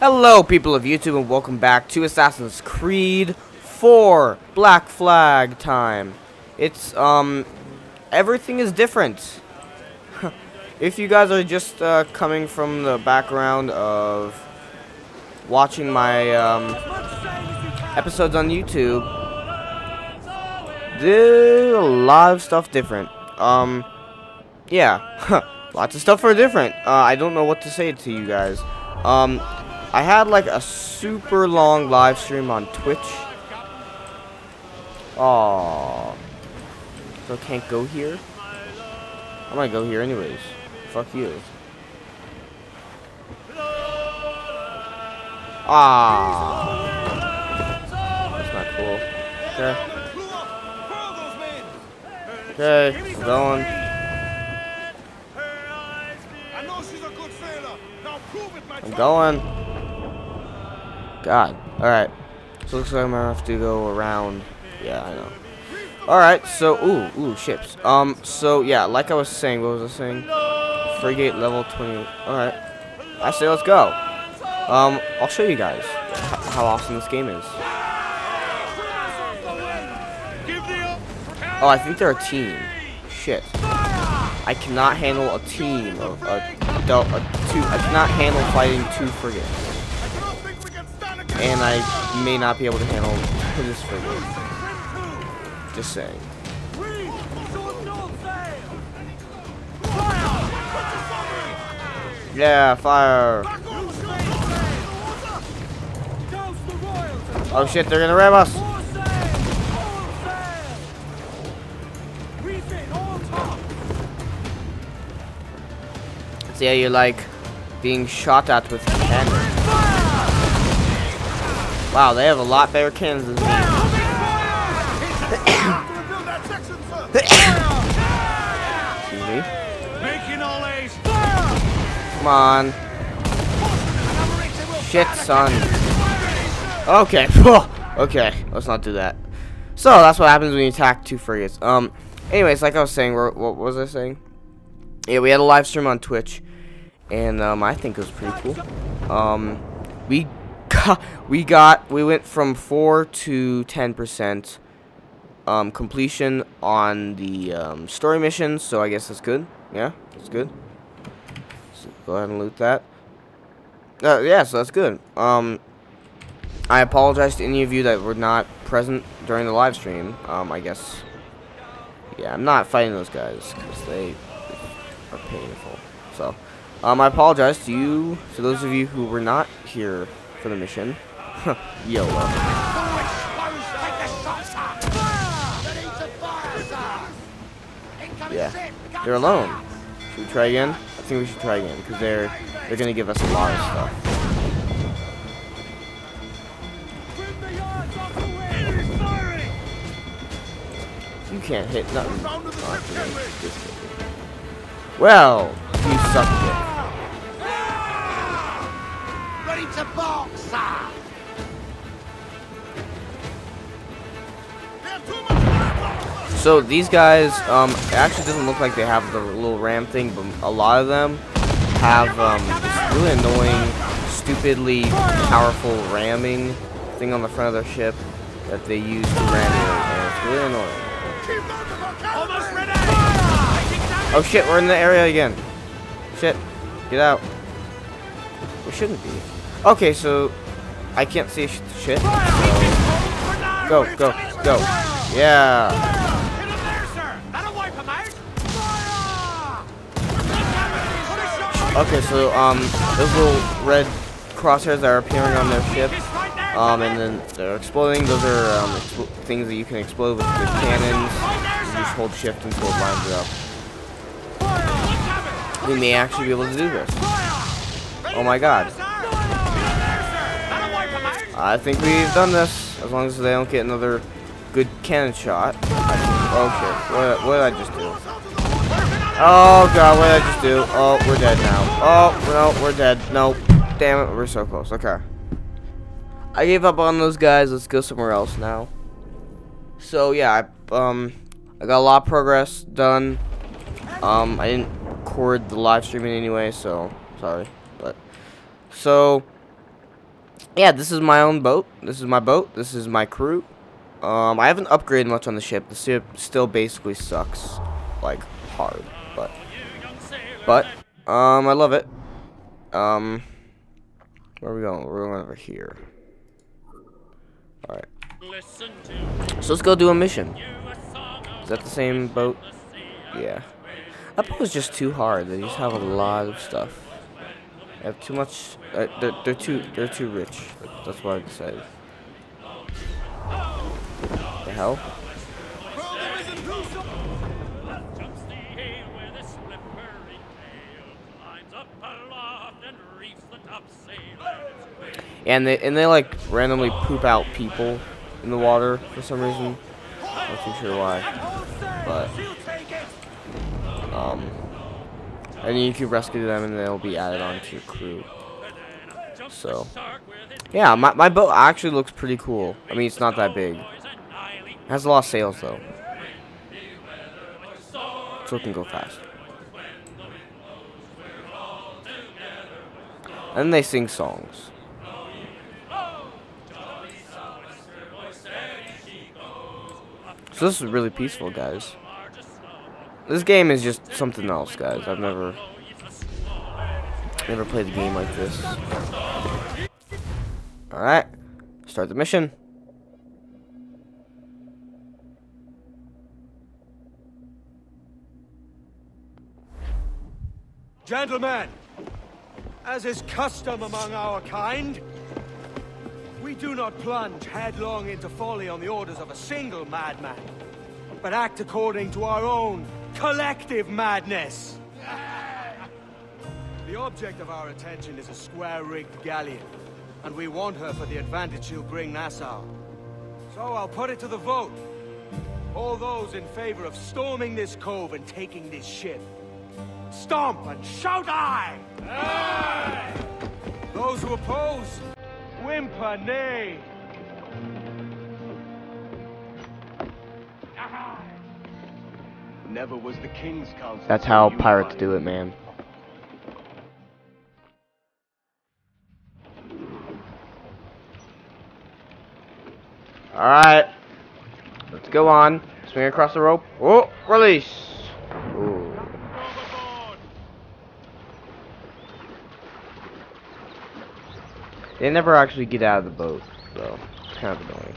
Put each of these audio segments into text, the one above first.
Hello people of YouTube and welcome back to Assassin's Creed 4 Black Flag time. It's everything is different. If you guys are just coming from the background of watching my episodes on YouTube, there's a lot of stuff different. Yeah, lots of stuff are different. I don't know what to say to you guys. I had like a super long live stream on Twitch. Aww. So I can't go here? I'm gonna go here anyways. Fuck you. Ah. That's not cool. Okay. Okay, we're going. I'm going. God. Alright. So looks like I'm gonna have to go around. Yeah, I know. Alright, so ooh, ships. So yeah, like I was saying, what was I saying? Frigate level 20. Alright. I say let's go. I'll show you guys how awesome this game is. Oh, I think they're a team. Shit. I cannot handle a team of I cannot handle fighting two frigates. And I may not be able to handle this frigate. Just saying. Yeah, fire! Oh shit, they're gonna ram us! See how you're like being shot at with cannon. Wow, they have a lot better cannons than me. Excuse me. Come on. Shit, son. Okay. Okay, let's not do that. So, that's what happens when you attack two frigates. Anyways, like I was saying, what was I saying? Yeah, we had a live stream on Twitch. And, I think it was pretty cool. We went from 4 to 10% completion on the story missions, so I guess that's good. Yeah, that's good. So go ahead and loot that. Yeah, so that's good. I apologize to any of you that were not present during the live stream. I guess. Yeah, I'm not fighting those guys because they are painful. So, I apologize to you, to those of you who were not here for the mission. YOLO. Yeah. They're alone. Should we try again? I think we should try again, because they're gonna give us a lot of stuff. You can't hit nothing. Well, you suck it. A boxer. So these guys, it actually doesn't look like they have the little ram thing, but a lot of them have this really annoying, stupidly powerful ramming thing on the front of their ship that they use to ram it. It's really annoying. Oh shit, we're in the area again. Shit, get out. We shouldn't be. Okay, so I can't see shit. Go, go, go. Yeah. Okay, so those little red crosshairs that are appearing on their ship, and then they're exploding. Those are things that you can explode with cannons. You just hold shift until it lines up. We may actually be able to do this. Oh my god. I think we've done this, as long as they don't get another good cannon shot. Okay, what did I just do? Oh god, what did I just do? Oh, we're dead now. Oh, no, we're dead. No, damn it, we're so close. Okay. I gave up on those guys, let's go somewhere else now. So yeah, I got a lot of progress done. I didn't record the live streaming anyway, so, sorry. But, so... yeah, this is my own boat. This is my boat. This is my crew. I haven't upgraded much on the ship. The ship still basically sucks, like, hard, but I love it. Where are we going? We're going over here. Alright. So let's go do a mission. Is that the same boat? Yeah. That boat was just too hard. They just have a lot of stuff. They have too much. They're too rich. That's what I decided. The hell? And they like randomly poop out people in the water for some reason. Not too sure why, but and you can rescue them and they'll be added onto your crew. So yeah, my boat actually looks pretty cool. I mean, it's not that big. It has a lot of sails though, so it can go fast. And they sing songs. So this is really peaceful, guys. This game is just something else, guys. I've never played a game like this. Alright. Start the mission. Gentlemen, as is custom among our kind, we do not plunge headlong into folly on the orders of a single madman, but act according to our own collective madness. The object of our attention is a square-rigged galleon, and we want her for the advantage she'll bring Nassau. So I'll put it to the vote. All those in favor of storming this cove and taking this ship, stomp and shout aye! Aye! Those who oppose, whimper nay! Never was the king's council. That's how pirates do it, man. Alright. Let's go on. Swing across the rope. Oh, release! They never actually get out of the boat, though. It's kind of annoying.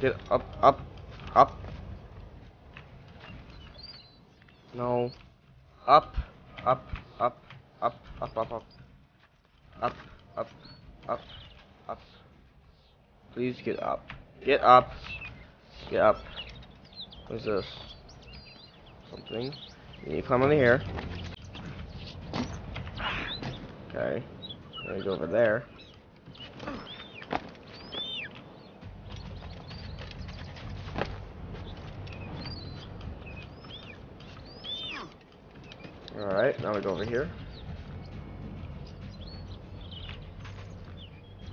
Get up. No. Up. Please get up. Get up. What is this? Something. You need to climb on the air. Okay. I'm gonna go over there. Alright, now we go over here.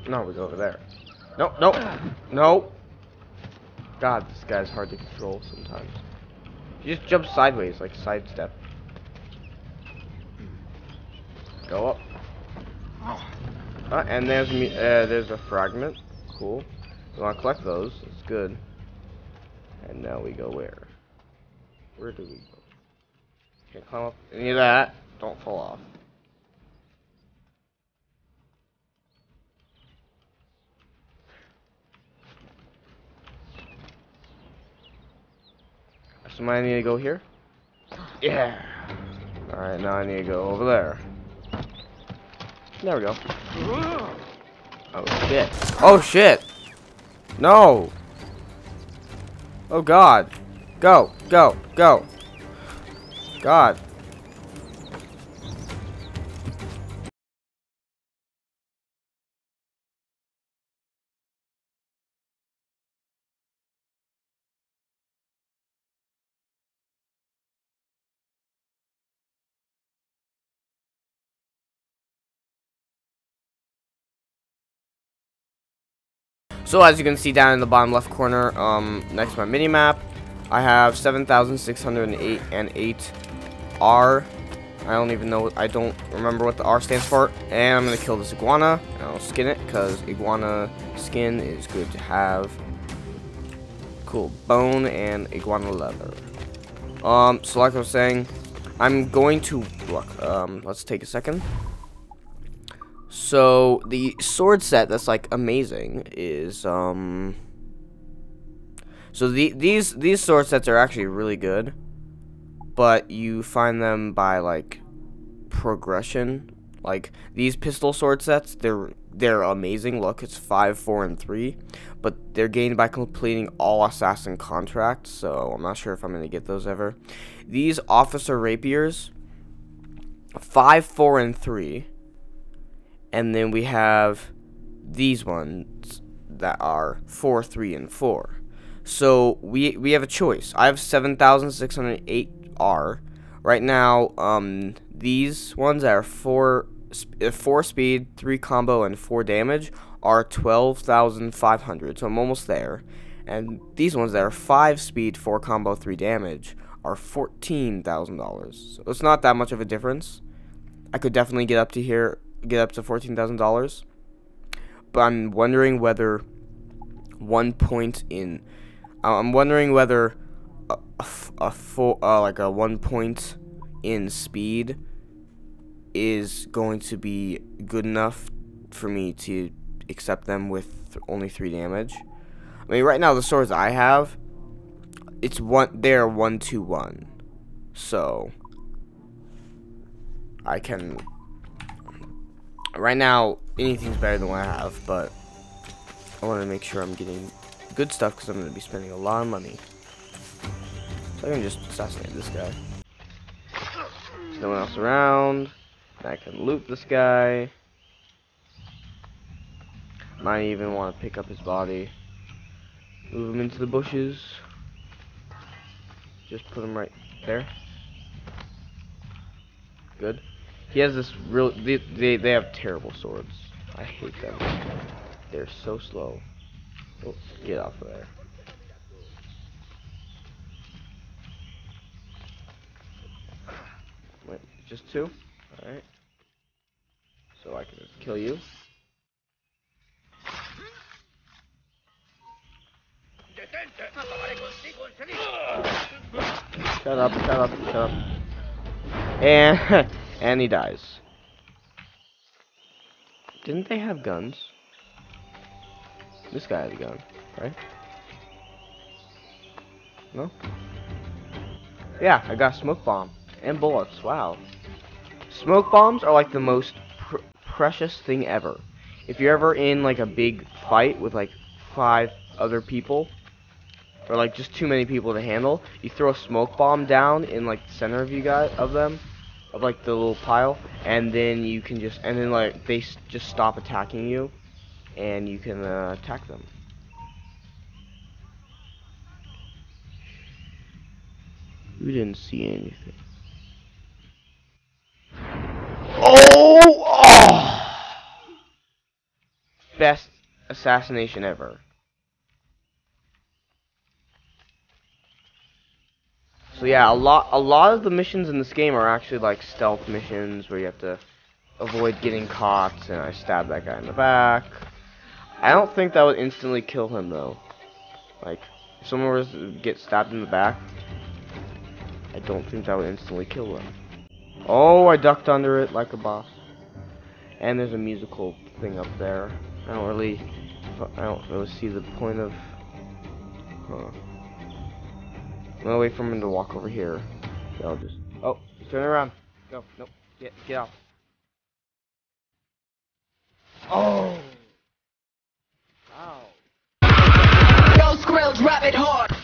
No, we go over there. No. God, this guy's hard to control sometimes. You just jump sideways, like sidestep. Go up. And there's a fragment. Cool. We want to collect those. It's good. And now we go where? Where do we go? Can't climb up any of that. Don't fall off. So I need to go here? Yeah. Alright, now I need to go over there. There we go. Oh shit. Oh shit! No! Oh god. Go! God. So as you can see down in the bottom left corner, next to my mini map, I have 7,608 and 8 R. I don't even know, I don't remember what the R stands for. And I'm going to kill this iguana, and I'll skin it, because iguana skin is good to have. Cool, bone and iguana leather. So like I was saying, I'm going to, look, let's take a second. So, the sword set that's, like, amazing is, so these sword sets are actually really good, but you find them by, like, progression. Like, these pistol sword sets, they're amazing. Look, it's 5, 4, and 3, but they're gained by completing all assassin contracts, so I'm not sure if I'm going to get those ever. These officer rapiers, 5, 4, and 3. And then we have these ones that are 4, 3, and 4. So we have a choice. I have 7,608 R. Right now, these ones that are 4 speed, 3 combo, and 4 damage are 12,500. So I'm almost there. And these ones that are 5 speed, 4 combo, 3 damage are $14,000. So it's not that much of a difference. I could definitely get up to here. Get up to $14,000, but I'm wondering whether a 1 point in speed is going to be good enough for me to accept them with only 3 damage. I mean, right now the swords I have, it's they're 1-2-1, so I can. Right now, anything's better than what I have, but I want to make sure I'm getting good stuff because I'm going to be spending a lot of money. So I can just assassinate this guy. There's no one else around. I can loot this guy. Might even want to pick up his body. Move him into the bushes. Just put him right there. Good. He has this real. They have terrible swords. I hate them. They're so slow. Oh, get off of there. Wait, just 2? Alright. So I can just kill you. Shut up, shut up, shut up. And. And he dies. Didn't they have guns? This guy had a gun, right? No? Yeah, I got smoke bomb. And bullets, wow. Smoke bombs are like the most precious thing ever. If you're ever in like a big fight with like 5 other people, or like just too many people to handle, you throw a smoke bomb down in like the center of them. Of like the little pile, and then you can just, and then like they just stop attacking you, and you can attack them. You didn't see anything. Oh! Oh! Best assassination ever. So yeah, a lot of the missions in this game are actually like stealth missions where you have to avoid getting caught, and I stabbed that guy in the back. I don't think that would instantly kill him though. Like, if someone was to get stabbed in the back, I don't think that would instantly kill them. Oh, I ducked under it like a boss. And there's a musical thing up there. I don't really see the point of. Huh. I'm gonna wait for him to walk over here. So I'll just. Oh, turn around. Go. Nope. Get out. Oh. Wow. Yo, Skrill, drop it hard.